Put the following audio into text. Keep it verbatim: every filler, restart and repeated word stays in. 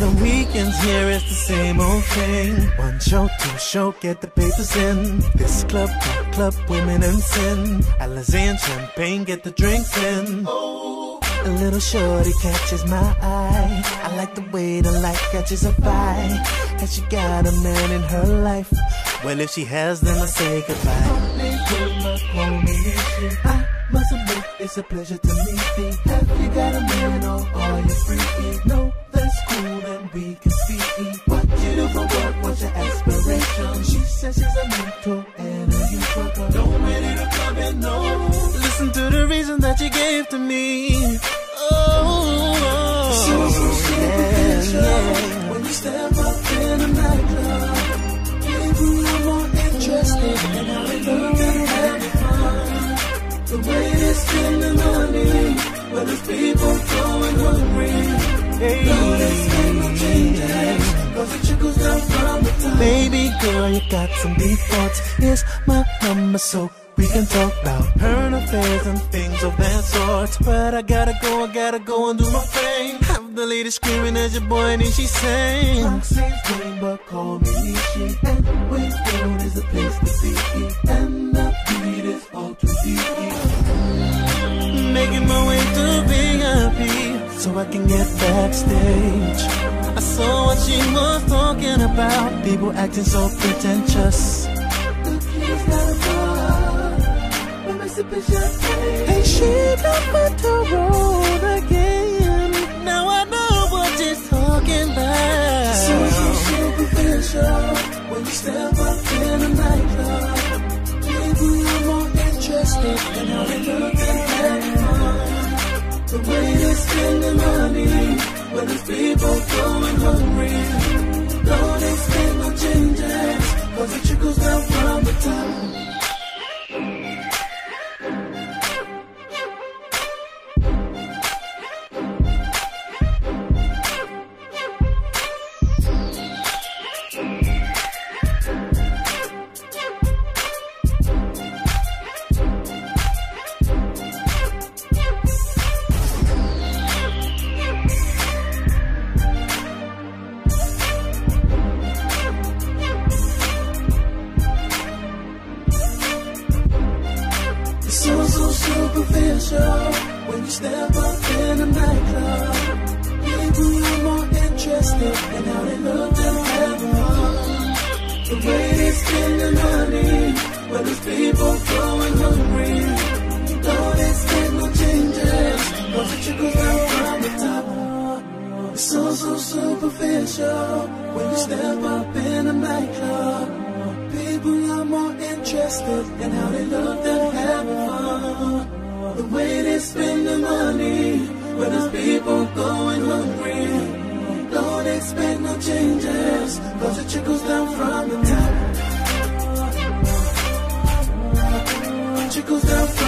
The weekends here is the same old thing. One show, two show, get the papers in. This club, that club, women and sin. Alizé and champagne, get the drinks in. A little shorty catches my eye. I like the way the light catches her eye. Has she got a man in her life? Well, if she has, then I say goodbye. Must admit, it's a pleasure to meet thee. Have you got a man or are you freaky? No, that's cool, then we can speak. What you do for work, what's your aspiration? She says she's a mentor and a youth. Don't wait in a club and no. Listen to the reason that you gave to me. Oh, so yeah, yeah. When you step up in a nightclub, people are more interested and how they look and having fun. The way they spend the money, but the people going hungry. Hey. No, they spend no change, cause it trickles down from the top. Baby girl, you got some deep thoughts. Here's my number so we can talk about her affairs and things of that sort. But I gotta go, I gotta go and do my thing. Have the lady screaming at your boy and then she sings. Roxy's name, but call me Nishi. And Wayfield is the place to be. And the beat is all too deep. Making my way to V I P so I can get backstage. I saw what she was talking about. People acting so pretentious. The kid's got a bar, but Mister Bishop and she got back to road again. Now I know what she's talking about. So she's superficial when you step up in a nightclub. People are more interested in how they look at. The way they spend the money, when there's people going hungry. No, they spend no changes, cause it trickles down from the top. When you step up in a nightclub, people are more interested in how they look and have fun. The way they spend the money, when there's people going hungry. Don't expect no changes, cause it trickles down from the top. It's so, so superficial when you step up in a nightclub. People are more interested in how they look and have fun. The way they spend the money, when there's people going hungry. Don't expect no changes, cause it trickles down from the top. It trickles down from the top.